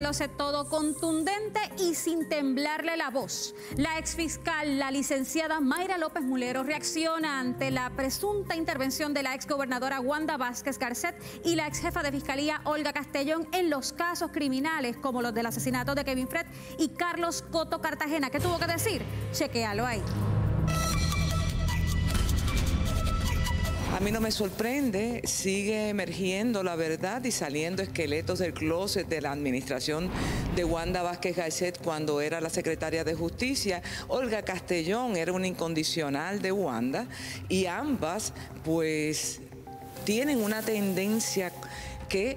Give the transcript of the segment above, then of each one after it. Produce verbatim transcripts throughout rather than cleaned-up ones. Lo sé todo contundente y sin temblarle la voz. La exfiscal, la licenciada Mayra López Mulero, reacciona ante la presunta intervención de la exgobernadora Wanda Vázquez Garcet y la exjefa de fiscalía Olga Castellón en los casos criminales como los del asesinato de Kevin Fret y Carlos Coto Cartagena. ¿Qué tuvo que decir? Chequéalo ahí. A mí no me sorprende, sigue emergiendo la verdad y saliendo esqueletos del closet de la administración de Wanda Vázquez Garcet cuando era la secretaria de Justicia. Olga Castellón era una incondicional de Wanda y ambas pues tienen una tendencia que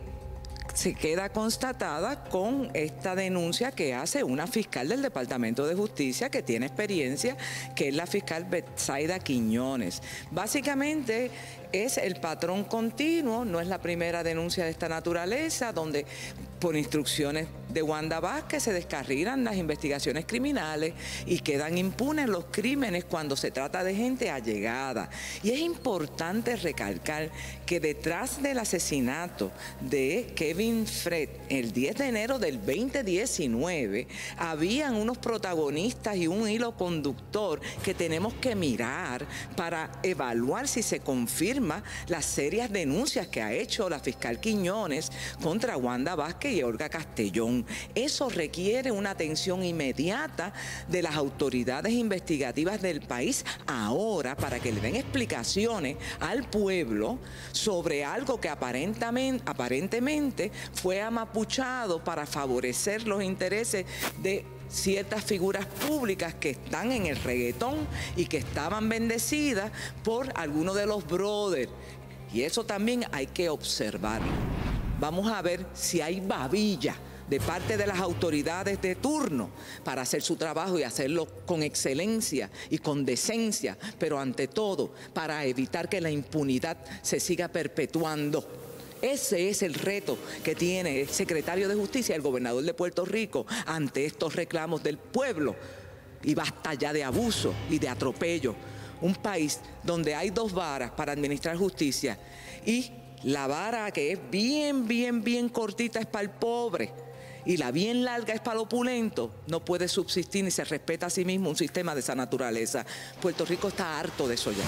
se queda constatada con esta denuncia que hace una fiscal del Departamento de Justicia que tiene experiencia, que es la fiscal Betzaida Quiñones. Básicamente es el patrón continuo, no es la primera denuncia de esta naturaleza, donde por instrucciones de Wanda Vázquez se descarrilan las investigaciones criminales y quedan impunes los crímenes cuando se trata de gente allegada. Y es importante recalcar que detrás del asesinato de Kevin Fret el diez de enero del dos mil diecinueve, habían unos protagonistas y un hilo conductor que tenemos que mirar para evaluar si se confirma las serias denuncias que ha hecho la fiscal Quiñones contra Wanda Vázquez y Olga Castellón. Eso requiere una atención inmediata de las autoridades investigativas del país ahora para que le den explicaciones al pueblo sobre algo que aparentemente, aparentemente fue amapuchado para favorecer los intereses de ciertas figuras públicas que están en el reggaetón y que estaban bendecidas por alguno de los brothers. Y eso también hay que observarlo. Vamos a ver si hay babilla de parte de las autoridades de turno para hacer su trabajo y hacerlo con excelencia y con decencia, pero ante todo para evitar que la impunidad se siga perpetuando. Ese es el reto que tiene el secretario de Justicia, el gobernador de Puerto Rico, ante estos reclamos del pueblo. Y basta ya de abuso y de atropello. Un país donde hay dos varas para administrar justicia y la vara que es bien, bien, bien cortita es para el pobre y la bien larga es para el opulento, no puede subsistir ni se respeta a sí mismo un sistema de esa naturaleza. Puerto Rico está harto de eso ya.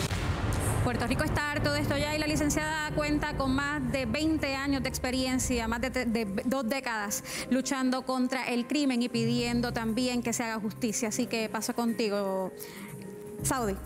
Puerto Rico está harto de esto ya y la licenciada cuenta con más de veinte años de experiencia, más de, de dos décadas luchando contra el crimen y pidiendo también que se haga justicia. Así que paso contigo, Saudi.